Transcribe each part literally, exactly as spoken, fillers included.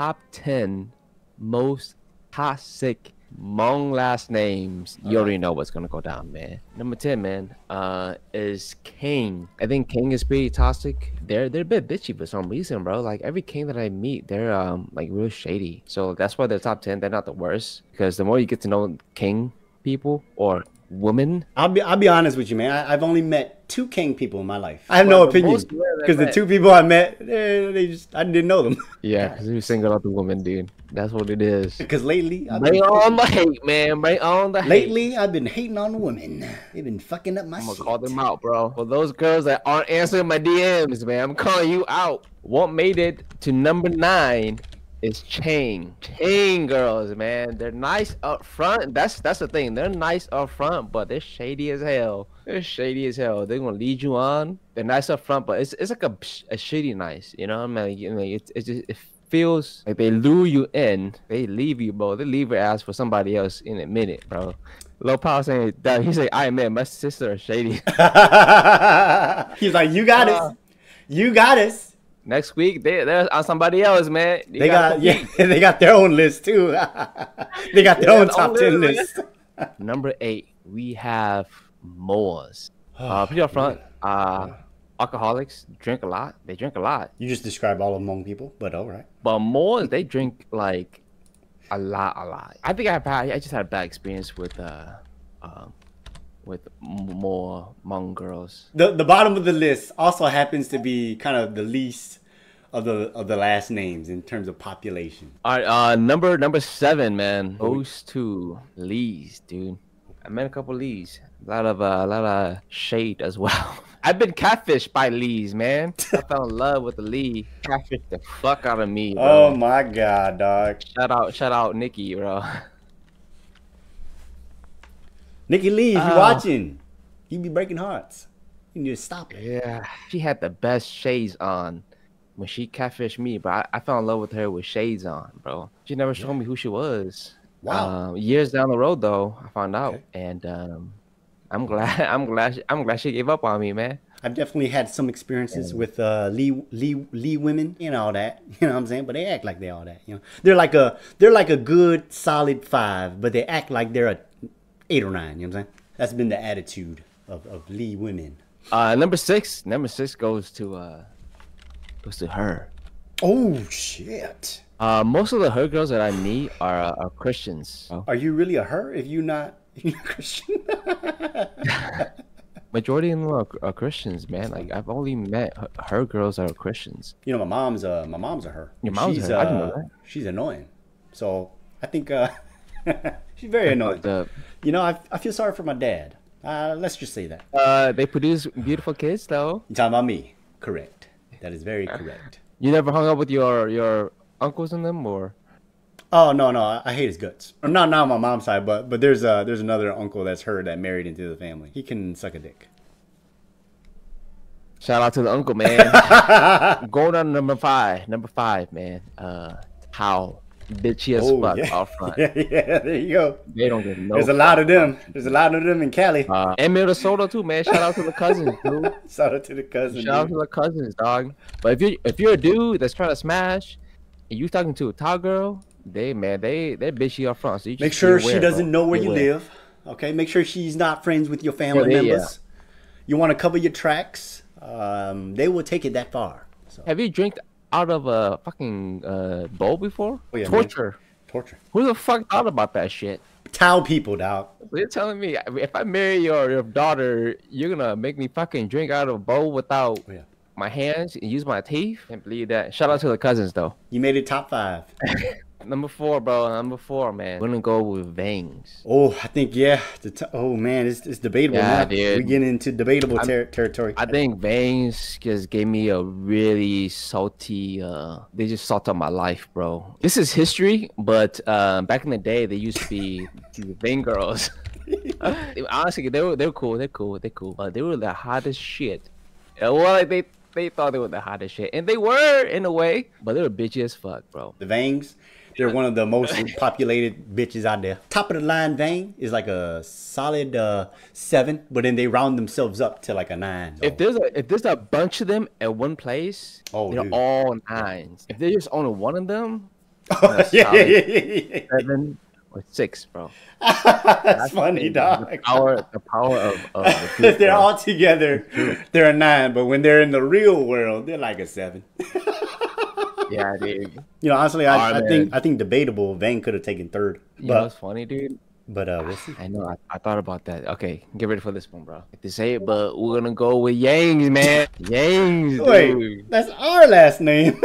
top ten most toxic Hmong last names, you already know what's gonna go down, man. Number ten, man, uh, is Kang. I think Kang is pretty toxic. They're they're a bit bitchy for some reason, bro. Like every Kang that I meet, they're um like real shady. So that's why they're top ten. They're not the worst because the more you get to know Kang people or women, I'll be I'll be honest with you, man. I, I've only met two Kang people in my life. I have well, no opinion because the two people I met, they, they just I didn't know them. Yeah, because you single out the woman, dude. That's what it is. Because lately, I've been on the hate, man. Right on the hate. Lately, I've been hating on women. They've been fucking up my shit. I'm gonna call them out, bro. For those girls that aren't answering my D Ms, man, I'm calling you out. What made it to number nine is Chang. Chang girls, man. They're nice up front. That's that's the thing. They're nice up front, but they're shady as hell. They're shady as hell. They're gonna lead you on. They're nice up front, but it's it's like a a shitty nice. You know what I mean? Like, you know, it's it's just. It, feels like they lure you in, they leave you, bro. They leave your ass for somebody else in a minute, bro. Low Power saying that he's like, "I man, my sister is shady." He's like, "You got uh, us, you got us." Next week, they they're on somebody else, man. You they got, got yeah, they got their own list too. They got their yeah, own top ten list. list. Number eight, we have Moas. Uh, pretty up front. Uh, Alcoholics drink a lot. They drink a lot. You just describe all of Hmong people, but all right. But more, they drink like a lot, a lot. I think I probably, I just had a bad experience with uh, um, with more Hmong girls. The the bottom of the list also happens to be kind of the least of the of the last names in terms of population. All right, uh, number number seven, man. Those two Lees, dude. I met a couple Lees. A lot of uh, a lot of shade as well. I've been catfished by Lees, man. I fell in love with the Lee. Catfished the fuck out of me, bro. Oh my god, dog. Shout out, shout out Nikki, bro. Nikki Lee, if uh, you're watching, you be breaking hearts. You need to stop it. Yeah. She had the best shades on when she catfished me, but I, I fell in love with her with shades on, bro. She never showed yeah. me who she was. Wow. Um, years down the road though, I found out. Okay. And um I'm glad. I'm glad. She, I'm glad she gave up on me, man. I've definitely had some experiences yeah. with uh, Lee, Lee, Lee women and all that. You know what I'm saying? But they act like they all that. You know, they're like a, they're like a good solid five, but they act like they're a eight or nine. You know what I'm saying? That's been the attitude of, of Lee women. Uh, number six. Number six goes to, uh, goes to her. Oh shit. Uh, most of the her girls that I meet are uh, are Christians. Oh. Are you really a her if you're not? Christian. Majority of them are, are Christians, man. Like I've only met her, her girls that are Christians. You know, my mom's uh my mom's a her. Your mom's she's, her. Uh, I didn't know that. She's annoying. So I think uh she's very annoying. The, you know, I I feel sorry for my dad. Uh, let's just say that. Uh, they produce beautiful kids, though. You're talking about me, correct? That is very correct. You never hung up with your your uncles and them, or? Oh no no! I hate his guts. I'm not not on my mom's side, but but there's uh there's another uncle that's her that married into the family. He can suck a dick. Shout out to the uncle, man. Going on number five, number five, man. Uh, how bitchy as oh, fuck yeah. off front. Yeah, yeah, there you go. They don't get no. There's a lot of them. There's a lot of them in Cali. Uh, and Minnesota too, man. Shout out to the cousins, dude. Shout out to the cousins. Shout out dude. to the cousins, dog. But if you if you're a dude that's trying to smash, and you talking to a tall girl. They man, they they bitchy up front. So you make sure aware, she doesn't bro. know where be you aware. live. Okay, make sure she's not friends with your family yeah, members. Yeah. You want to cover your tracks. Um, they will take it that far. So. Have you drank out of a fucking uh, bowl before? Oh, yeah, Torture. Man. Torture. Who the fuck thought about that shit? Tell people, dog. You're telling me if I marry your, your daughter, you're gonna make me fucking drink out of a bowl without oh, yeah. my hands and use my teeth? Can't believe that. Shout out to the cousins though. You made it top five. Number four, bro. Number four, man. We're gonna go with Vangs. Oh, I think yeah. The t oh man, it's it's debatable. Yeah, dude. We get into debatable ter territory. I think Vangs just gave me a really salty. Uh, they just salted my life, bro. This is history, but uh, back in the day, they used to be Vang girls. Honestly, they were they're cool. They're cool. They're cool. But they were the hottest shit. Well, like they they thought they were the hottest shit, and they were in a way, but they were bitchy as fuck, bro. The Vangs. They're one of the most populated bitches out there. Top of the line Vang is like a solid uh, seven, but then they round themselves up to like a nine. So. If there's a if there's a bunch of them at one place, oh, they're dude. all nines. If they're just only one of them, Oh, yeah, yeah, yeah, yeah. Seven or six, bro. That's, That's funny, the, dog. The power, the power of. of the they're all together. They're a nine, but when they're in the real world, they're like a seven. Yeah, dude. You know, honestly, I, oh, I think I think debatable. Vang could have taken third. But, you know what's funny, dude? But uh, we'll see. I know. I, I thought about that. Okay, get ready for this one, bro. This ain't, but we're gonna go with Yang, man. Yang, dude. Wait, that's our last name.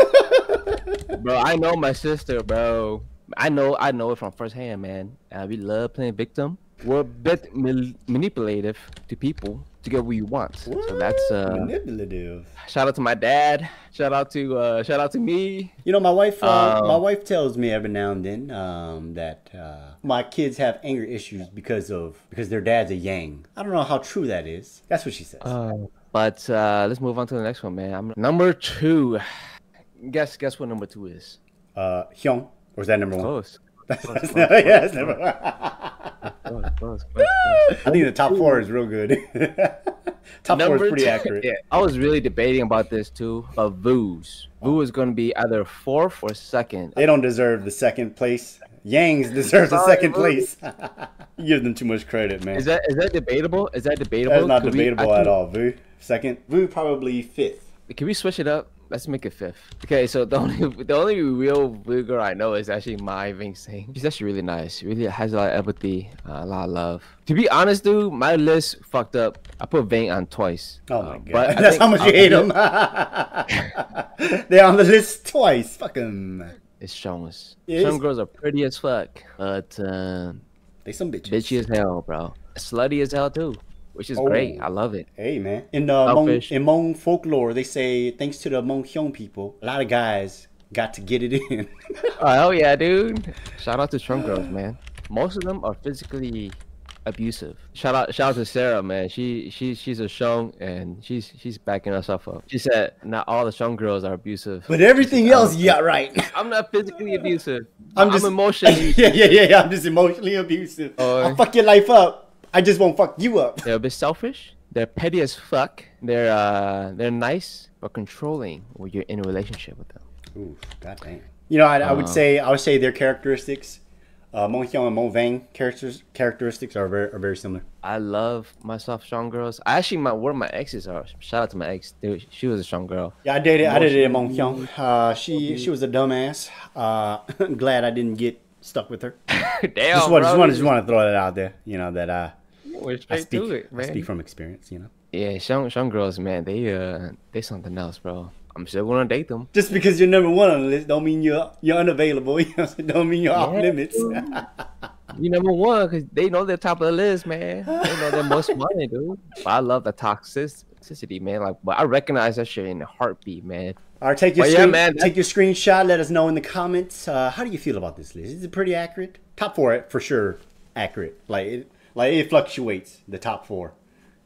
Bro, I know my sister, bro. I know, I know it from firsthand, man. Uh, we love playing victim. We're a bit manipulative to people to get what you want. What? So that's uh, manipulative. Shout out to my dad. Shout out to uh, shout out to me. You know, my wife. Uh, um, my wife tells me every now and then um, that uh, my kids have anger issues because of because their dad's a Yang. I don't know how true that is. That's what she says. Uh, but uh, let's move on to the next one, man. I'm, number two. Guess guess what number two is? Uh, Hyung. Or is that number one? Close. That's close, close, no, close, yeah, that's number one. Close, close, close, close. I think the top four is real good. Top number four is pretty two. accurate. Yeah. I was really debating about this too. But Vue's. Vue is going to be either fourth or second. They don't deserve the second place. Yang's deserves the second place. You give them too much credit, man. Is that is that debatable? Is that debatable? That's not Could debatable we, at think... all. Vue second. Vue probably fifth. Can we switch it up? Let's make it fifth. Okay, so the only the only real Vue girl I know is actually my Vang Sing. She's actually really nice. She really has a lot of empathy, uh, a lot of love. To be honest, dude, my list fucked up. I put Vang on twice. Oh my uh, god, but that's how much I'll you hate him. They're on the list twice. Fuck him. It's Xiong's. It Some is... girls are pretty as fuck, but uh, they some bitches. Bitchy as hell, bro. Slutty as hell too. Which is oh. great. I love it. Hey, man. In uh, Hmong, in Hmong folklore, they say, thanks to the Hmong Xiong people, a lot of guys got to get it in. Oh, yeah, dude. Shout out to Trump girls, man. Most of them are physically abusive. Shout out shout out to Sarah, man. She, she She's a Xiong, and she's she's backing herself up. She said, not all the Xiong girls are abusive. But everything else, you got right. I'm not physically abusive. I'm, I'm just emotionally. Yeah, yeah, yeah, yeah. I'm just emotionally abusive. Or... I'll fuck your life up. I just won't fuck you up. They're a bit selfish. They're petty as fuck. They're uh, they're nice but controlling when you're in a relationship with them. Ooh, god damn. You know, I, uh, I would say I would say their characteristics, uh, Hmong Xiong and Hmong Vang characters characteristics are very are very similar. I love myself Xiong girls. I actually my one of my exes are. Shout out to my ex. Dude, she was a Xiong girl. Yeah, I dated I dated Hmong Xiong. Uh, she she was a dumbass. Uh, glad I didn't get stuck with her. Damn, just want just want just want to throw that out there. You know that I. We're straight I speak, to it, man. I speak from experience, you know. Yeah, Xiong, Xiong girls, man, they uh, they something else, bro. I'm still gonna date them. Just because you're number one on the list, don't mean you're you're unavailable. You know, don't mean you're yeah, off limits. You're number one because they know they're top of the list, man. They know they're most money, dude. But I love the toxicity, man. Like, but I recognize that shit in a heartbeat, man. All right, take your screen, yeah, man, take your screenshot. Let us know in the comments. Uh, how do you feel about this list? Is it pretty accurate? Top four, for sure, accurate. Like. It, Like, it fluctuates, the top four,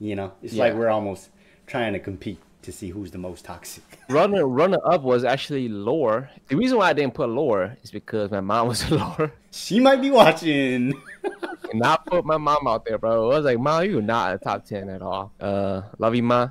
you know? It's yeah. like we're almost trying to compete to see who's the most toxic. Runner, runner up was actually Lor. The reason why I didn't put Lor is because my mom was Lor. She might be watching. And I put my mom out there, bro. I was like, Mom, you're not a top ten at all. Uh, love you, Ma.